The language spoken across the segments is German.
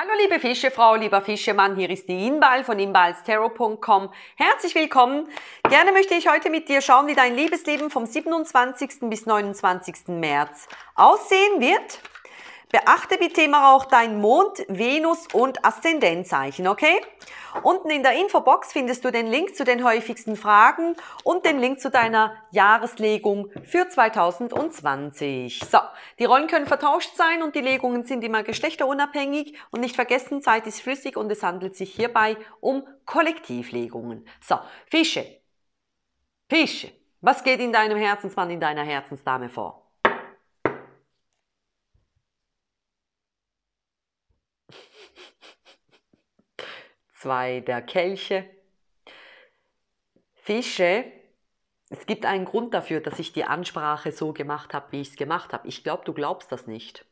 Hallo liebe Fischefrau, lieber Fischemann, hier ist die Inbal von inbalstarot.com. Herzlich willkommen. Gerne möchte ich heute mit dir schauen, wie dein Liebesleben vom 27. bis 29. März aussehen wird. Beachte bitte immer auch dein Mond, Venus und Aszendenzzeichen, okay? Unten in der Infobox findest du den Link zu den häufigsten Fragen und den Link zu deiner Jahreslegung für 2020. So, die Rollen können vertauscht sein und die Legungen sind immer geschlechterunabhängig. Und nicht vergessen, Zeit ist flüssig und es handelt sich hierbei um Kollektivlegungen. So, Fische. Fische. Was geht in deinem Herzensmann, in deiner Herzensdame vor? Zwei der Kelche. Fische, es gibt einen Grund dafür, dass ich die Ansprache so gemacht habe, wie ich es gemacht habe. Ich glaube, du glaubst das nicht.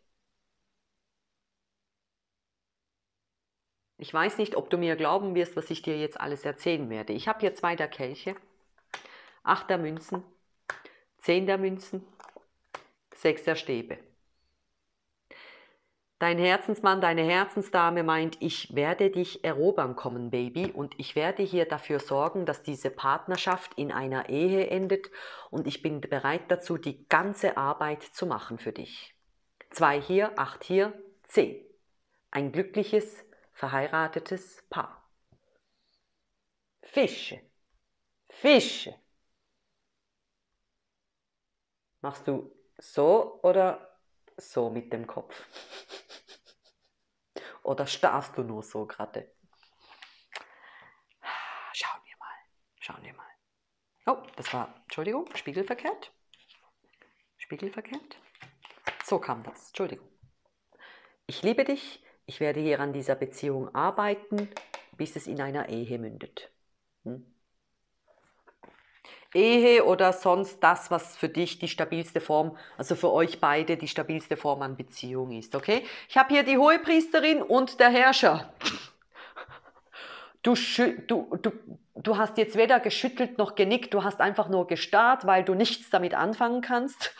Ich weiß nicht, ob du mir glauben wirst, was ich dir jetzt alles erzählen werde. Ich habe hier 2 der Kelche, 8 der Münzen, 10 der Münzen, 6 der Stäbe. Dein Herzensmann, deine Herzensdame meint, ich werde dich erobern kommen, Baby, und ich werde hier dafür sorgen, dass diese Partnerschaft in einer Ehe endet und ich bin bereit dazu, die ganze Arbeit zu machen für dich. 2 hier, 8 hier, 10. Ein glückliches, verheiratetes Paar. Fische. Fische. Machst du so oder so mit dem Kopf? Oder starrst du nur so gerade? Schauen wir mal. Schauen wir mal. Oh, das war, Entschuldigung, spiegelverkehrt. Spiegelverkehrt. So kam das. Entschuldigung. Ich liebe dich. Ich werde hier an dieser Beziehung arbeiten, bis es in einer Ehe mündet. Hm? Ehe oder sonst das, was für dich die stabilste Form, also für euch beide die stabilste Form an Beziehung ist, okay? Ich habe hier die Hohepriesterin und der Herrscher. Du hast jetzt weder geschüttelt noch genickt, du hast einfach nur gestarrt, weil du nichts damit anfangen kannst.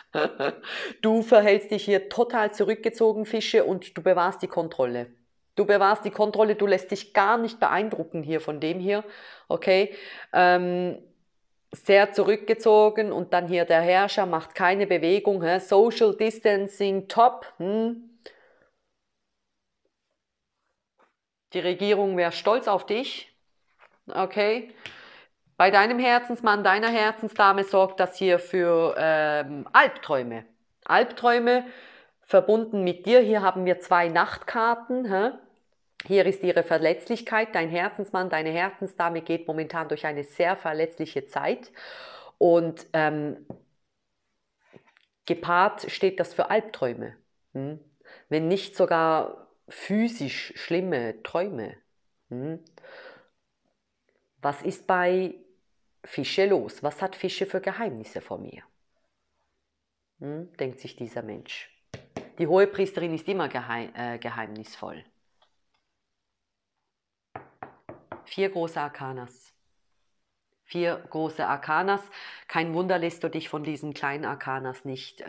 Du verhältst dich hier total zurückgezogen, Fische, und du bewahrst die Kontrolle. Du bewahrst die Kontrolle, du lässt dich gar nicht beeindrucken hier von dem hier, okay? Sehr zurückgezogen und dann hier der Herrscher macht keine Bewegung. He? Social Distancing, top. Die Regierung wäre stolz auf dich. Okay. Bei deinem Herzensmann, deiner Herzensdame sorgt das hier für Albträume. Albträume verbunden mit dir. Hier haben wir 2 Nachtkarten. He? Hier ist ihre Verletzlichkeit. Dein Herzensmann, deine Herzensdame geht momentan durch eine sehr verletzliche Zeit. Und gepaart steht das für Albträume. Hm? Wenn nicht sogar physisch schlimme Träume. Hm? Was ist bei Fische los? Was hat Fische für Geheimnisse vor mir? Hm? Denkt sich dieser Mensch. Die Hohepriesterin ist immer geheimnisvoll. 4 große Arkanas. 4 große Arkanas. Kein Wunder, lässt du dich von diesen kleinen Arkanas nicht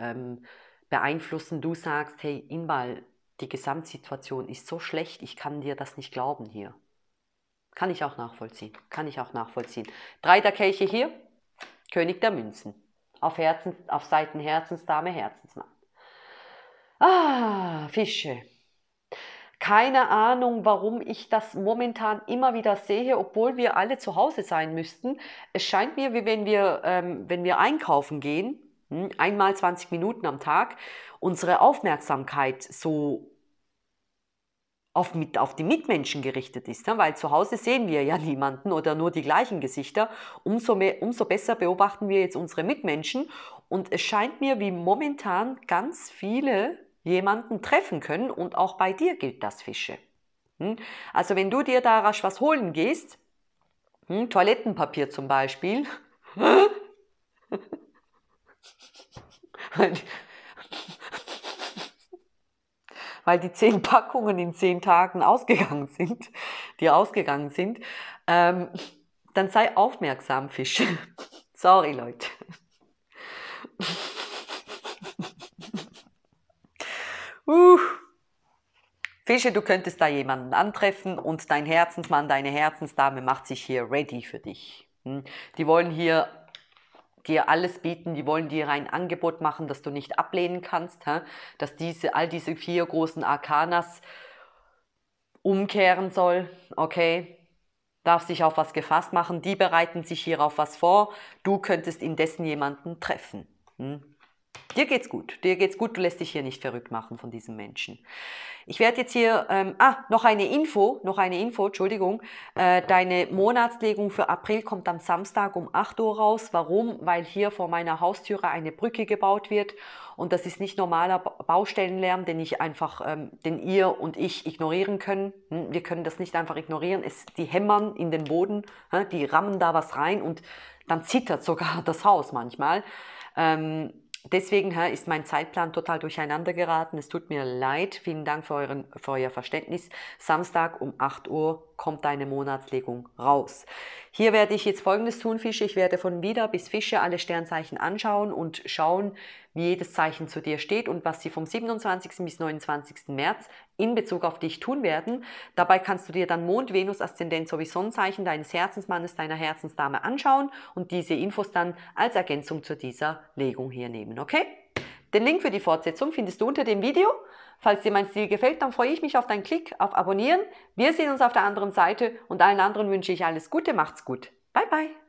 beeinflussen. Du sagst, hey Inbal, die Gesamtsituation ist so schlecht, ich kann dir das nicht glauben hier. Kann ich auch nachvollziehen. Kann ich auch nachvollziehen. 3 der Kelche hier, König der Münzen. Auf Seiten Herzensdame, Herzensmann. Ah, Fische. Keine Ahnung, warum ich das momentan immer wieder sehe, obwohl wir alle zu Hause sein müssten. Es scheint mir, wie wenn wir einkaufen gehen, einmal 20 Minuten am Tag, unsere Aufmerksamkeit so auf die Mitmenschen gerichtet ist. Weil zu Hause sehen wir ja niemanden oder nur die gleichen Gesichter. Umso besser beobachten wir jetzt unsere Mitmenschen. Und es scheint mir, wie momentan ganz viele jemanden treffen können, und auch bei dir gilt das, Fische. Also wenn du dir da rasch was holen gehst, Toilettenpapier zum Beispiel, weil die 10 Packungen in 10 Tagen ausgegangen sind, dann sei aufmerksam, Fische. Sorry, Leute. Fische, du könntest da jemanden antreffen und dein Herzensmann, deine Herzensdame macht sich hier ready für dich. Die wollen hier dir alles bieten, die wollen dir ein Angebot machen, das du nicht ablehnen kannst, dass all diese vier großen Arkanas umkehren soll, okay? Darf sich auf was gefasst machen, die bereiten sich hier auf was vor, du könntest indessen jemanden treffen. Dir geht's gut, du lässt dich hier nicht verrückt machen von diesem Menschen. Ich werde jetzt hier, noch eine Info, Entschuldigung, deine Monatslegung für April kommt am Samstag um 8 Uhr raus. Warum? Weil hier vor meiner Haustüre eine Brücke gebaut wird und das ist nicht normaler Baustellenlärm, den ihr und ich ignorieren können. Wir können das nicht einfach ignorieren, die hämmern in den Boden, die rammen da was rein und dann zittert sogar das Haus manchmal. Deswegen ist mein Zeitplan total durcheinander geraten. Es tut mir leid. Vielen Dank für euer Verständnis. Samstag um 8 Uhr kommt deine Monatslegung raus. Hier werde ich jetzt Folgendes tun, Fische. Ich werde von Widder bis Fische alle Sternzeichen anschauen und schauen, wie jedes Zeichen zu dir steht und was sie vom 27. bis 29. März in Bezug auf dich tun werden. Dabei kannst du dir dann Mond, Venus, Aszendent sowie Sonnenzeichen deines Herzensmannes, deiner Herzensdame anschauen und diese Infos dann als Ergänzung zu dieser Legung hier nehmen, okay? Den Link für die Fortsetzung findest du unter dem Video. Falls dir mein Stil gefällt, dann freue ich mich auf deinen Klick, auf Abonnieren. Wir sehen uns auf der anderen Seite und allen anderen wünsche ich alles Gute, macht's gut. Bye, bye.